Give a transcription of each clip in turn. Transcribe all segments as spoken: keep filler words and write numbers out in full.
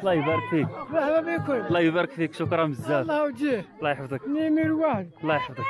الله يبارك فيك. مرحبا بكم. الله يبارك فيك، شكرا بزاف. الله يوديه. الله يحفظك. نمير واحد. الله يحفظك.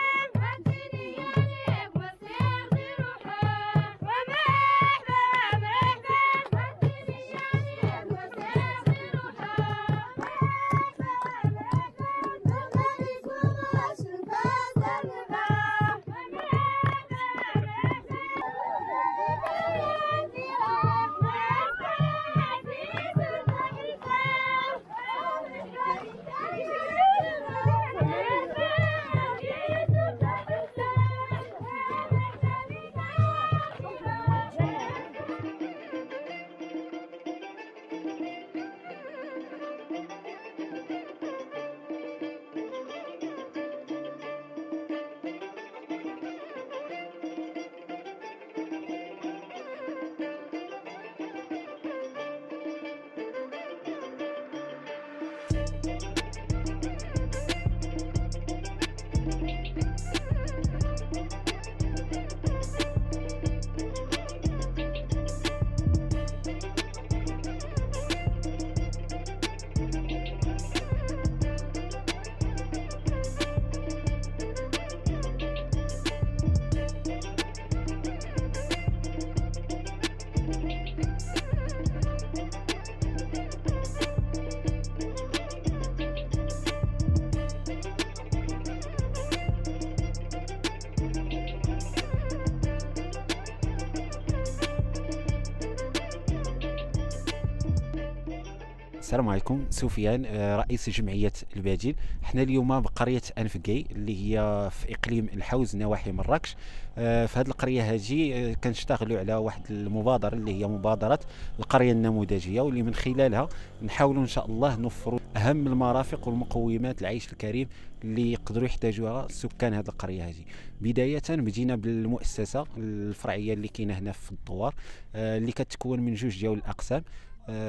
السلام عليكم، سفيان رئيس جمعية البديل. حنا اليوم بقرية أنفكي اللي هي في إقليم الحوز نواحي مراكش. في هذه القرية هذه كنشتغلوا على واحد المبادرة اللي هي مبادرة القرية النموذجية، واللي من خلالها نحاولوا إن شاء الله نوفروا أهم المرافق والمقومات العيش الكريم اللي يقدروا يحتاجوها سكان هذه القرية هذه. بداية بدينا بالمؤسسة الفرعية اللي كاينة هنا في الدوار اللي كتكون من جوج ديال الأقسام.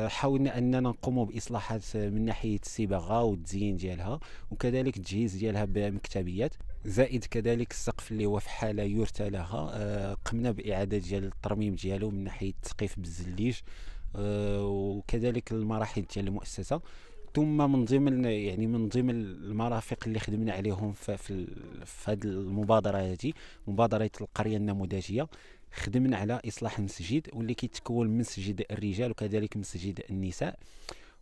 حاولنا اننا نقوموا باصلاحات من ناحيه الصباغه والتزيين ديالها، وكذلك التجهيز ديالها بمكتبيات، زائد كذلك السقف اللي هو في حاله يرثى لها قمنا باعاده ديال الترميم ديالو من ناحيه التسقيف بالزليج، وكذلك المراحل ديال المؤسسه. ثم من ضمن يعني من ضمن المرافق اللي خدمنا عليهم في في هذه المبادره هذه، مبادره القريه النموذجيه، خدمنا على اصلاح مسجد واللي كيتكون من مسجد الرجال وكذلك مسجد النساء.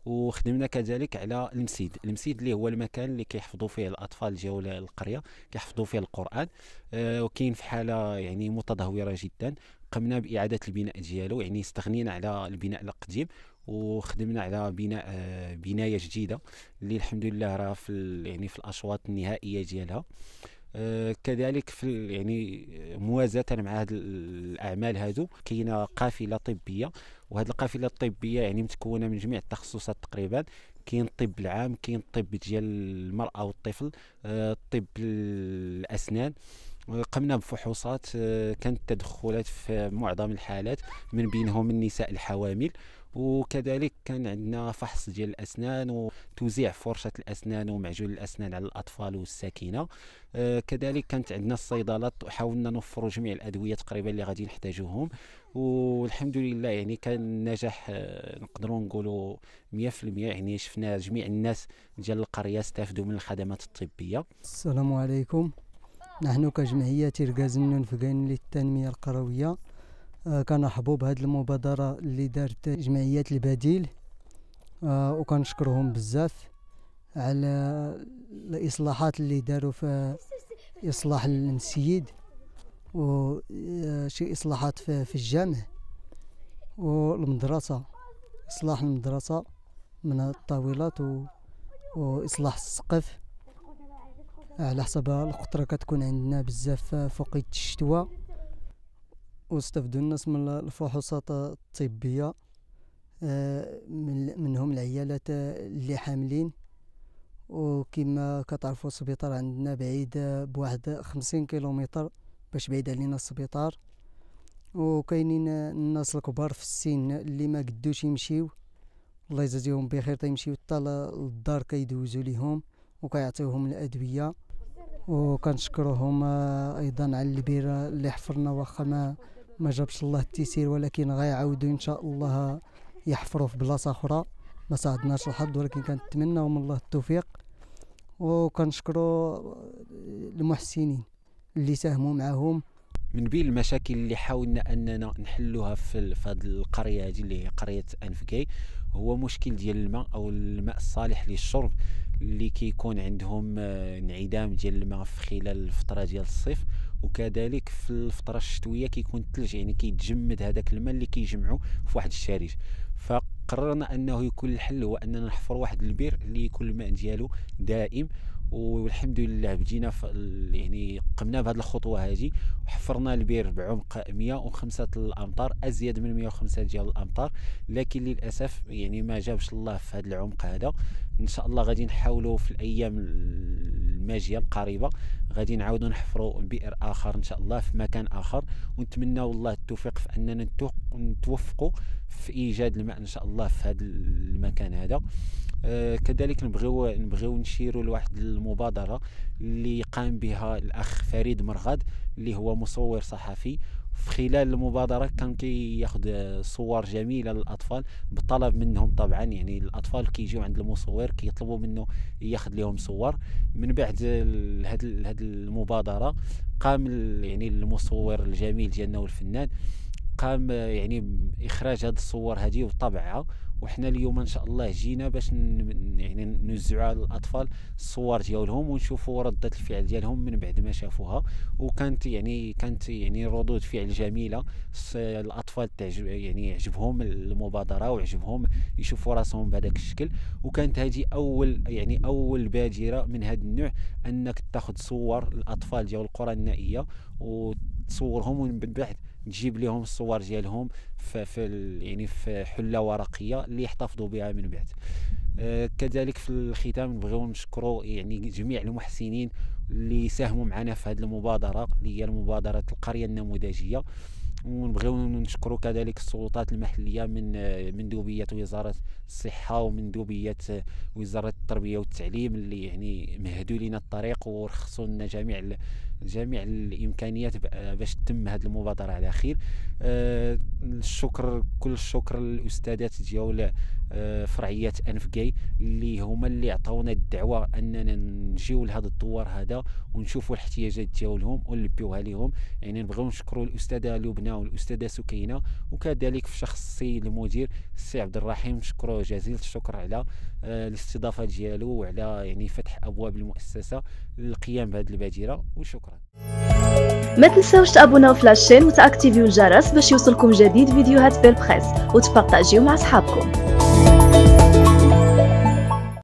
وخدمنا كذلك على المسيد المسيد اللي هو المكان اللي كيحفظوا فيه الاطفال ديال القريه، كيحفظوا فيه القران، آه وكاين في حاله يعني متدهوره جدا. قمنا باعاده البناء ديالو، يعني استغنينا على البناء القديم وخدمنا على بناء آه بنايه جديده اللي الحمد لله راه في يعني في الاشواط النهائيه ديالها. آه كذلك في يعني موازاة مع هذه الاعمال هذو كاينه قافله طبيه، وهذه القافله الطبيه يعني متكونه من جميع التخصصات تقريبا. كاين الطب العام، كاين الطب ديال المراه والطفل، آه الطب الاسنان. قمنا بفحوصات، آه كانت تدخلات في معظم الحالات من بينهم النساء الحوامل، وكذلك كان عندنا فحص ديال الاسنان وتوزيع فرشه الاسنان ومعجون الاسنان على الاطفال والساكنه. آه كذلك كانت عندنا الصيدلات، وحاولنا نوفروا جميع الادويه تقريبا اللي غادي نحتاجوهم، والحمد لله يعني كان نجاح آه نقدروا نقولوا مية بالمية. يعني شفنا جميع الناس ديال القريه استافدوا من الخدمات الطبيه. السلام عليكم. نحن كجمعيه تركاز النفقين للتنميه القرويه آه كنرحبوا بهذه المبادره اللي دارت جمعيه البديل، آه وكنشكرهم بزاف على الاصلاحات اللي داروا في اصلاح المسيد وشي اصلاحات في, في الجامع والمدرسه، اصلاح المدرسه من الطاولات واصلاح السقف على حسب القطره كتكون عندنا بزاف في وقت الشتوى. واستفدوا الناس من الفحوصات الطبيه، منهم العيالات اللي حاملين، وكما كتعرفوا السبيطار عندنا بعيد بواحد خمسين كيلومتر باش بعيد علينا السبيطار، وكاينين الناس الكبار في السن اللي ما قدوش يمشيو، الله يجازيهم بخير، تيمشيو حتى للدار كيدوزوا ليهم وكيعطيوهم الادويه. وكنشكرهم ايضا على البيره اللي حفرنا، واخا ما ما جابش الله التيسير، ولكن غيعاودوا ان شاء الله يحفروا في بلاصه اخرى. ما ساعدناش الحظ، ولكن كنتمناو من الله التوفيق، وكنشكروا المحسنين اللي ساهموا معاهم. من بين المشاكل اللي حاولنا اننا نحلوها في هذه القريه هذه اللي هي قريه أنفكي هو مشكل ديال الماء او الماء الصالح للشرب اللي كيكون عندهم انعدام ديال الماء في خلال الفتره ديال الصيف، وكذلك في الفتره الشتويه كيكون الثلج، يعني كيتجمد هذاك الماء اللي كيجمعوا في واحد الشارج. فقررنا انه يكون الحل هو اننا نحفر واحد البير اللي يكون الماء ديالو دائم، والحمد لله بدينا يعني قمنا بهذه الخطوه هذه وحفرنا البير بعمق مئة وخمسة الامتار، ازيد من مئة وخمسة ديال الامتار، لكن للاسف يعني ما جابش الله في هذا العمق هذا. ان شاء الله غادي نحاولوا في الايام الماجيه القريبه غادي نعاودوا نحفروا بئر اخر ان شاء الله في مكان اخر، ونتمناو الله التوفيق في اننا نتوفقوا في ايجاد الماء ان شاء الله في هذا المكان هذا. آه كذلك نبغيو نبغيو نشيروا لواحد المبادره اللي قام بها الاخ فريد مرغد اللي هو مصور صحفي. في خلال المبادره كان كياخذ صور جميله للاطفال بالطلب منهم، طبعا يعني الاطفال كيجيو عند المصور كيطلبوا منه ياخذ لهم صور. من بعد هذه هذه المبادره قام يعني المصور الجميل ديالنا والفنان قام يعني باخراج هذه الصور هذه وطبعها، وحنا اليوم ان شاء الله جينا باش يعني نوزعوا على الاطفال الصور ديالهم ونشوفوا ردة الفعل ديالهم من بعد ما شافوها. وكانت يعني كانت يعني ردود فعل جميله، الاطفال تعجب يعني يعجبهم المبادره ويعجبهم يشوفوا راسهم بهذاك الشكل. وكانت هذه اول يعني اول بادره من هذا النوع انك تاخذ صور الاطفال ديال القرى النائيه وتصورهم ومن بعد تجيب لهم الصور ديالهم في, في يعني في حله ورقيه اللي يحتفظوا بها من بعد. آه كذلك في الختام نبغيو نشكروا يعني جميع المحسنين اللي ساهموا معنا في هذه المبادره اللي هي المبادره القريه النموذجيه، ونبغيو نشكروا كذلك السلطات المحليه من مندوبيه وزاره الصحه ومندوبيه وزاره التربيه والتعليم اللي يعني مهدوا لنا الطريق ورخصوا لنا جميع جميع الامكانيات باش تتم هذه المبادره على خير. أه الشكر كل الشكر للاستاذات ديال أه فرعيه أنفكي اللي هما اللي عطاونا الدعوه اننا نجيو لهذا الدوار هذا ونشوفوا الاحتياجات ديالهم ونلبيوها لهم. يعني نبغيو نشكروا الاستاذه لبنى والاستاذه سكينه، وكذلك في شخص السيد المدير السي عبد الرحيم نشكروه جزيل الشكر على أه الاستضافه ديالو وعلى يعني فتح ابواب المؤسسه للقيام بهذه البادره. وشكرا. ما تنساوش تابوناو في لاشين وتاكتيفيو الجرس باش يوصلكم جديد فيديوهات بيلبريس، وتبارطاجيو مع صحابكم.